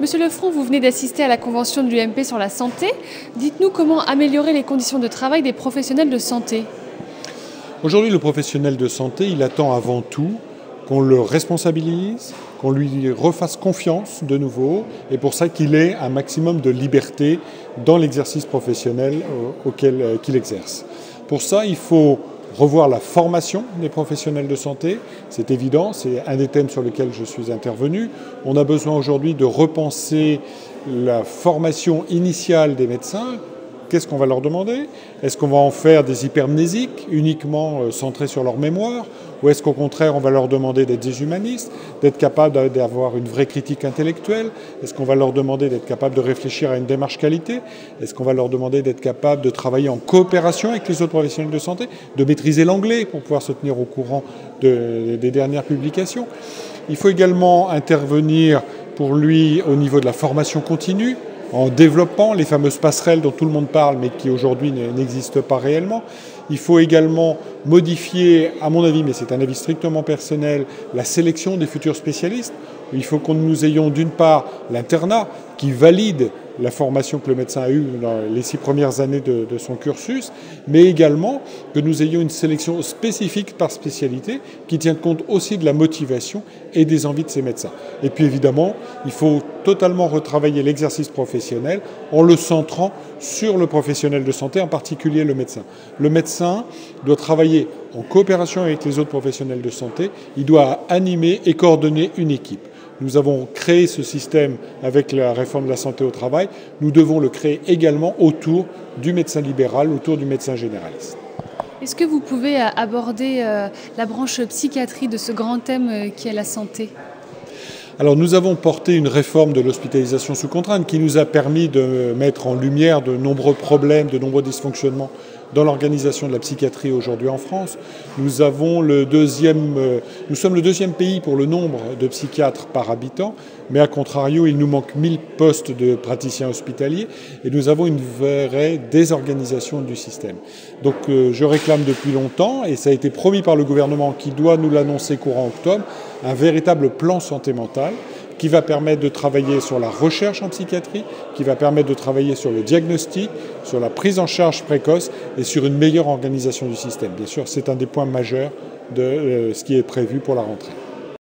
Monsieur Lefrand, vous venez d'assister à la convention de l'UMP sur la santé. Dites-nous comment améliorer les conditions de travail des professionnels de santé. Aujourd'hui, le professionnel de santé, il attend avant tout qu'on le responsabilise, qu'on lui refasse confiance de nouveau, et pour ça qu'il ait un maximum de liberté dans l'exercice professionnel auquel qu'il exerce. Pour ça, il faut revoir la formation des professionnels de santé, c'est évident, c'est un des thèmes sur lesquels je suis intervenu. On a besoin aujourd'hui de repenser la formation initiale des médecins. Qu'est-ce qu'on va leur demander? Est-ce qu'on va en faire des hypermnésiques, uniquement centrés sur leur mémoire? Ou est-ce qu'au contraire, on va leur demander d'être des humanistes, d'être capables d'avoir une vraie critique intellectuelle? Est-ce qu'on va leur demander d'être capables de réfléchir à une démarche qualité? Est-ce qu'on va leur demander d'être capables de travailler en coopération avec les autres professionnels de santé? De maîtriser l'anglais pour pouvoir se tenir au courant des dernières publications? Il faut également intervenir pour lui au niveau de la formation continue, en développant les fameuses passerelles dont tout le monde parle mais qui aujourd'hui n'existent pas réellement. Il faut également modifier, à mon avis, mais c'est un avis strictement personnel, la sélection des futurs spécialistes. Il faut que nous ayons d'une part l'internat qui valide la formation que le médecin a eue dans les 6 premières années de son cursus, mais également que nous ayons une sélection spécifique par spécialité qui tienne compte aussi de la motivation et des envies de ces médecins. Et puis évidemment, il faut totalement retravailler l'exercice professionnel en le centrant sur le professionnel de santé, en particulier le médecin. Le médecin doit travailler en coopération avec les autres professionnels de santé, il doit animer et coordonner une équipe. Nous avons créé ce système avec la réforme de la santé au travail. Nous devons le créer également autour du médecin libéral, autour du médecin généraliste. Est-ce que vous pouvez aborder la branche psychiatrie de ce grand thème qui est la santé ? Alors nous avons porté une réforme de l'hospitalisation sous contrainte qui nous a permis de mettre en lumière de nombreux problèmes, de nombreux dysfonctionnements dans l'organisation de la psychiatrie aujourd'hui en France. Nous avons nous sommes le deuxième pays pour le nombre de psychiatres par habitant, mais à contrario, il nous manque 1000 postes de praticiens hospitaliers et nous avons une vraie désorganisation du système. Donc je réclame depuis longtemps, et ça a été promis par le gouvernement qui doit nous l'annoncer courant octobre, un véritable plan santé mentale qui va permettre de travailler sur la recherche en psychiatrie, qui va permettre de travailler sur le diagnostic, sur la prise en charge précoce et sur une meilleure organisation du système. Bien sûr, c'est un des points majeurs de ce qui est prévu pour la rentrée.